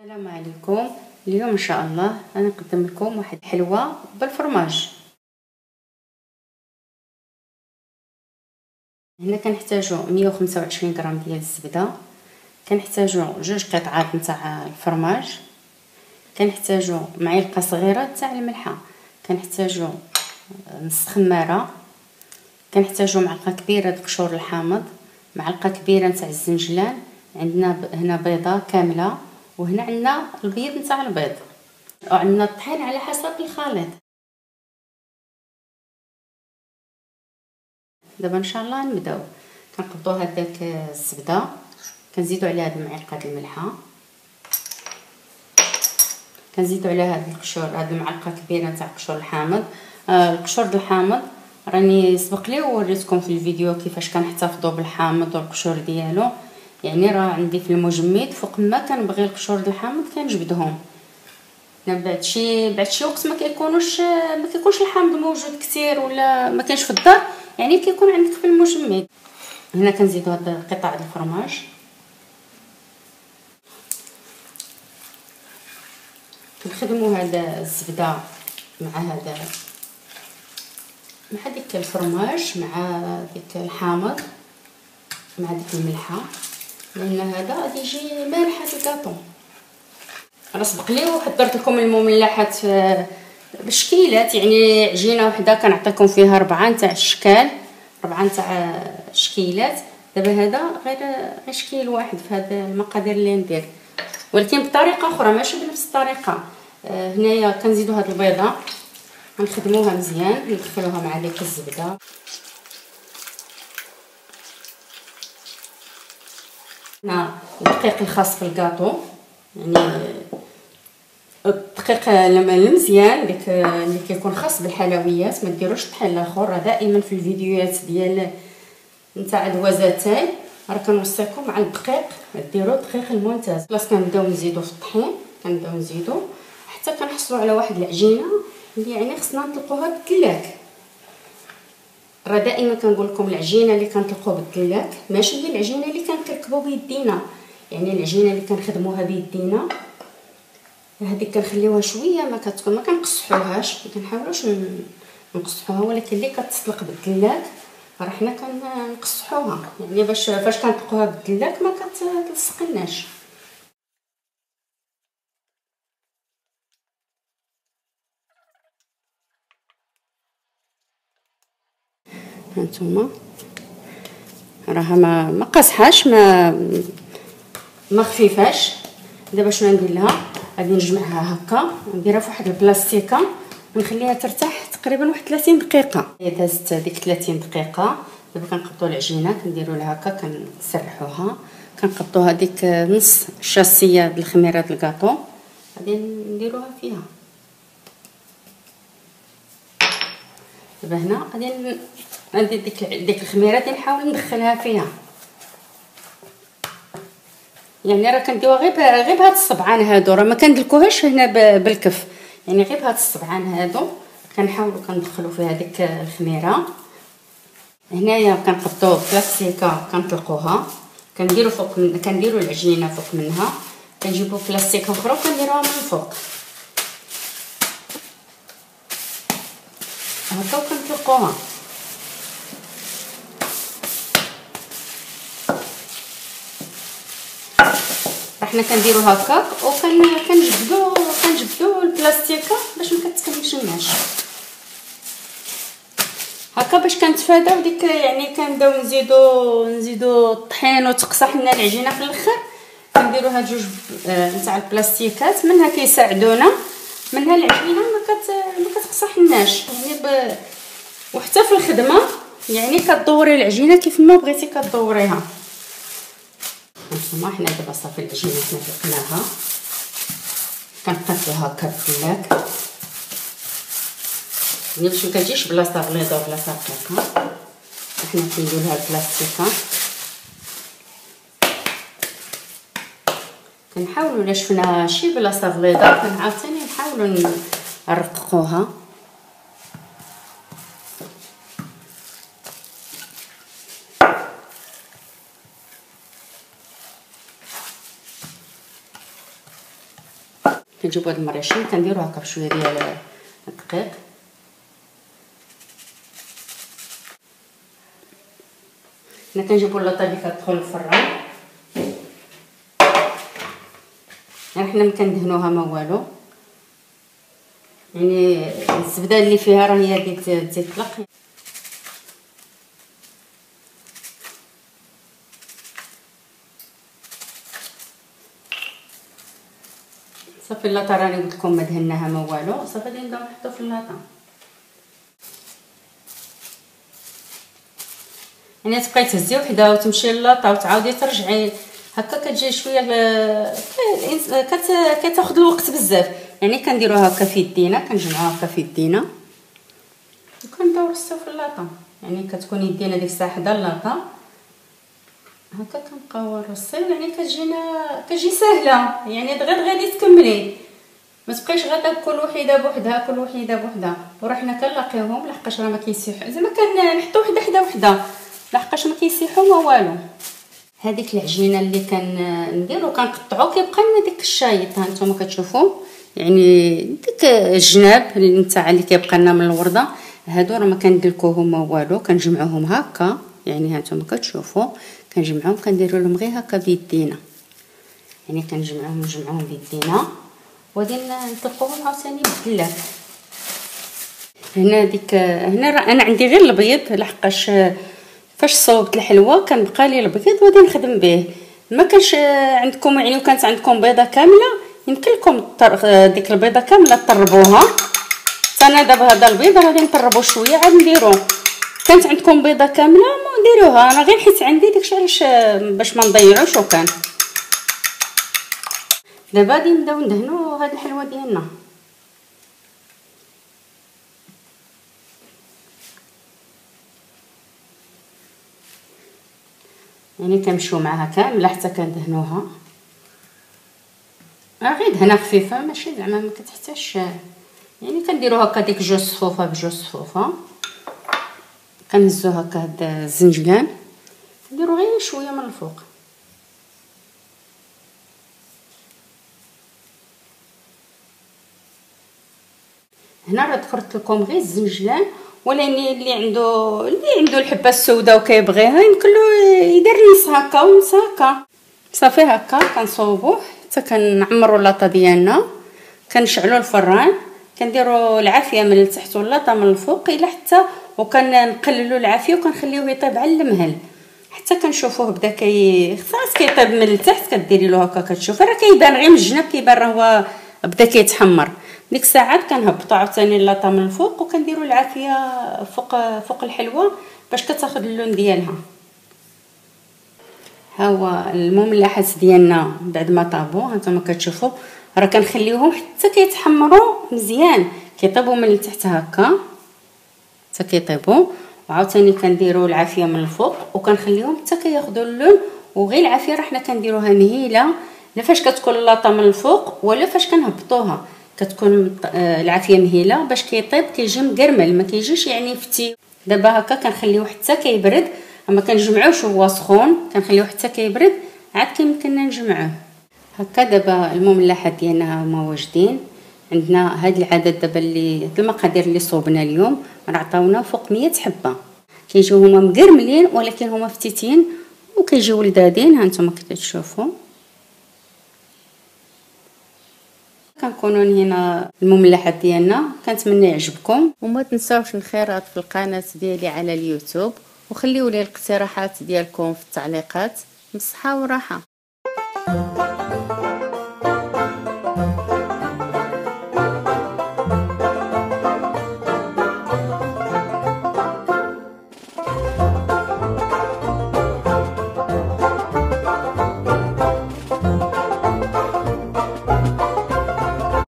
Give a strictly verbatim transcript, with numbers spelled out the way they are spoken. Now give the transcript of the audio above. السلام عليكم. اليوم ان شاء الله انا نقدم لكم واحد حلوه بالفرماج. هنا كنحتاجو مية وخمسة وعشرين غرام ديال الزبده، كنحتاجو جوج قطعات نتاع الفرماج، كنحتاجو معلقه صغيره تاع الملحه، كنحتاجو نص خماره، كنحتاجو معلقه كبيره د قشور الحامض، معلقه كبيره نتاع الزنجلان. عندنا هنا بيضه كامله، وهنا عندنا البيض نتاع البيض، وعندنا الطحين على حسب الخليط. دابا ان شاء الله نبداو. كنقبضوا هذاك الزبده، كنزيدوا عليها هاد المعلقه د الملحه، كنزيدوا عليها هاد القشور، هاد المعلقه كبيره تاع قشور الحامض. آه القشور د الحامض راني سبق لي ووريتكم في الفيديو كيفاش كنحتفظوا بالحامض والقشور ديالو. يعني راه عندي في المجمد، فوق ما كنبغي القشور د الحامض كنجبدهم. بعد شي بعد شي وقت ما كيكونوش ما كيكونش الحامض موجود كثير ولا ما كانش في الدار، يعني كيكون عندك في المجمد. هنا كنزيدو هاد قطع د الفرماج، كنخدموا هاد الزبده مع هذا مع ديك الفرماج مع ديك الحامض مع ديك الملحه، لان هذا غادي يجي مالحه الكاطو. راه سبق لي وحضرت لكم المملحات بالشكيلات، يعني عجينه وحده كنعطيكم فيها ربعه نتاع الشكال، ربعه نتاع الشكيلات. دابا هذا غير غير شكل واحد في هذا المقادير اللي ندير، ولكن بطريقه اخرى ماشي بنفس الطريقه. آه هنايا كنزيدو هاد البيضه، غنخدموها مزيان، ندخلوها مع ديك الزبده. هنا الدقيق الخاص في الكاطو، يعني الدقيق المزيان ديك اللي كيكون خاص بالحلويات، ما ديروش بحال الاخر. راه دائما في الفيديوهات ديال نتاع الوزاتاي راه كنوصيكم على الدقيق، ديروا الدقيق الممتاز. بلاص كنبداو نزيدو في الطحين، كنبداو نزيدو حتى كنحصلوا على واحد العجينه اللي يعني خصنا نطلقوها بالدلاك. راه دائما كنقول لكم العجينه اللي كنطلقوها بالدلاك ماشي هي العجينه اللي كنكركبوا بيدينا، يعني العجينه اللي كنخدموها بيدينا هذيك كنخليوها شويه، ما كتكون ما كنقصحوهاش، ما كنحاولوش نقصحوها، ولكن اللي كتطلق بالدلاك راه حنا كنقصحوها، يعني باش فاش كنطلقوها بالدلاك ما كتلصقناش. هانتوما راها ما ما قاصحاش، ما ما خفيفاش. دابا شنو غندير لها؟ غادي نجمعها هكا، نديرها في واحد البلاستيكه ونخليها ترتاح تقريبا واحد ثلاثين دقيقه. دازت هذيك ثلاثين دقيقه. دابا كنقبطوا العجينه، كنديروا لها هكا، كنسرحوها، كنقبطوا هذيك نص الشاسيه د الخميره د الكاطو غادي نديروها فيها. دابا هنا غادي غادي ديك ديك الخميره غادي نحاول ندخلها فيها، يعني راه كنديوها غير غير بهاد الصبعان هادو، راه ما كندلكوهاش هنا بالكف، يعني غير بهاد الصبعان هادو كنحاولوا كندخلوا فيها ديك الخميره. هنايا كنقبطوا بلاستيكه كنطلقوها، كنديروا فوق كنديروا العجينه فوق منها، كنجيبوا بلاستيكه اخرى وكنديروها من فوق هكا وكنطلقوها. حنا كنديرو هكاك وكنجبدو كنجبدو البلاستيكه باش ما كتكمشناش هكا، باش كنتفاداو ديك، يعني كنبداو نزيدو نزيدو الطحين وتقصح لنا العجينه في الاخر. كنديرو هاد جوج نتاع البلاستيكات، منها كيساعدونا، منها العجينه ما كت ما كتقصح لناش، يعني ب... وحتى في الخدمه يعني كدوري العجينه كيف ما بغيتي كدوريها. هانتوما حنا دابا صافي العجينه طلقناها، كنقطعوها هكا بالدلاك، يعني باش مكتجيش بلاصه بيضه بلاصه بلاكه. حنا كنديرو لها البلاستيكه، كنحاولوا الا شفنا شي بلاصه بيضه كنعاوتاني نحاولوا نرققوها. كنجيب هاد المريشين كنديرو هكا بشويه ديال الدقيق، هنا كنجيبو اللاطه اللي كتدخل للفران، يعني حنا مكندهنوها ما والو، يعني الزبده اللي فيها راه هي كتطلق. صافي اللاطه راني قلت لكم ما دهناها ما والو، صافي غادي نبداو نحطو في اللاطه، يعني تبقاي تهزي وحده وتمشي للاطه وتعاودي ترجعي هكا، كتجي شويه كتاخذ الوقت بزاف، يعني كنديروها هكا في يدينا، كنجمعوها هكا في يدينا وكندور السو في اللاطه، يعني كتكون يدينا ديك الساعه حدا اللاطه هكا كنبقاو نرصيو، يعني كتجينا كتجي ساهله، يعني دغيا دغيا غادي تكملي، ما تبقايش غدا كل وحده بوحدها كل وحده بوحدها، وراه حنا كنلاقيوهم لحقاش راه ما كيسيحوا، زعما كنحطو وحده حدا وحده لحقاش ما كيسيحوا ما والو. هذيك العجينه اللي كنديرو كنقطعو كيبقى لنا ديك الشايط، ها نتوما كتشوفوا يعني ديك الجناب نتاع اللي كيبقى لنا من الورده، هادو راه ما كندلكوهم ما والو، كنجمعوهم هكا، يعني ها نتوما كتشوفوا كنجمعهم كنديروا لهم غير هكا بيدينا، يعني كنجمعهم نجمعهم بيدينا وغادي نطلقوهم عاوتاني بالغلاف. هنا ديك هنا انا عندي غير الابيض لحقاش فاش صوبت الحلوه كنبقى لي الابيض وغادي نخدم به، ما كانش عندكم يعني وكانت عندكم بيضه كامله يمكن لكم ديك البيضه كامله تطربوها، انا دابا هذا البيض غادي نطربو شويه عاد نديروه، كانت عندكم بيضه كامله ما ديروها، انا غير حيت عندي داكشي علاش باش ما نضيعوش. وكان دابا غادي نبداو ندهنوا هاد الحلوه ديالنا، يعني كنمشيو معها كامله حتى كندهنوها، راه غير دهنه خفيفه ماشي زعما ما كتحتاجش، يعني كنديرو هكا ديك جوج صفوفه بجوج صفوفه، كنهزو هكا هاد الزنجلان نديرو غير شويه من الفوق، هنا راه ذكرت لكم غير الزنجلان، ولاني اللي عنده اللي عنده الحبه السوداء وكيبغيها يمكن له يدير نص هكا ونص هكا. صافي هكا كنصوبوه حتى كنعمروا اللاطه ديالنا، كنشعلوا الفران كنديروا العافيه من التحت واللاطه من الفوق الى حتى، وكنقللوا العافيه وكنخليوه يطيب على المهل حتى كنشوفوه بدا كي خلاص كيطيب من التحت، كديري له هكا كتشوفي راه كيبان غير من الجناب كيبان راه هو بدا كيتحمر، ديك الساعات كنهبطوا عاوتاني اللاطه من الفوق وكنديروا العافيه فوق فوق الحلوه باش كتاخذ اللون ديالها. ها هو المملحات ديالنا بعد ما طابوا، ها نتوما كتشوفوا راه كنخليوهم حتى كيتحمروا مزيان، كيطيبوا من التحت هكا حتى كيطيبوا، وعاوتاني كنديروا العافيه من الفوق وكنخليهم حتى كياخذوا اللون، وغير العافيه راه حنا كنديروها مهيله لا فاش كتكون اللاطه من الفوق ولا فاش كنهبطوها، كتكون العافيه مهيله باش كيطيب كيجي مقرمل ما كيجيش يعني فتي. دابا هكا كنخليوه حتى كيبرد، اما كنجمعوش هو سخون كنخليوه حتى كيبرد عاد كيمكننا نجمعوه هكا. دابا المملحات ديالنا هما واجدين عندنا، هاد العدد دابا اللي المقادير اللي صوبنا اليوم راه عطاونا فوق مية حبه، كيجيو هما مقرملين ولكن هما فتيتين وكيجيو لذاذين، ها نتوما كتشوفوا. كنكونوا هنا المملحات ديالنا، كنتمنى يعجبكم وما تنساوش الخيرات في القناه ديالي على اليوتيوب، وخليوا لي الاقتراحات ديالكم في التعليقات. بالصحه وراحه.